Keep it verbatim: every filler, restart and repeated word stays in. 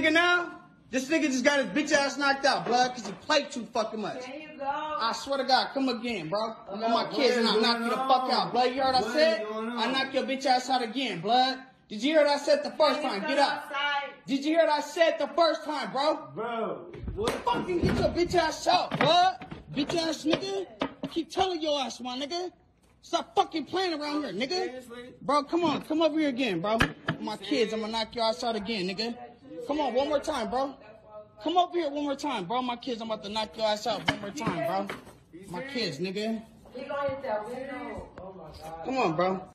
nigga now, this nigga just got his bitch ass knocked out, blood, because he played too fucking much. There you go. I swear to God, come again, bro. Oh, I'm on my kids and I'll knock you the fuck out, blood. You heard what I said? I knock your bitch ass out again, blood. Did you hear what I said the first time? Get up. Outside. Did you hear what I said the first time, bro? Bro, what? Fucking get your bitch ass out, blood. Bitch ass nigga. I keep telling your ass, my nigga. Stop fucking playing around here, nigga. Seriously? Bro, come on. Come over here again, bro. My kids, I'm gonna knock your ass out again, nigga. Come on, one more time, bro. Come over here one more time, bro. My kids, I'm about to knock your ass out one more time, bro. My kids, nigga. Come on, bro.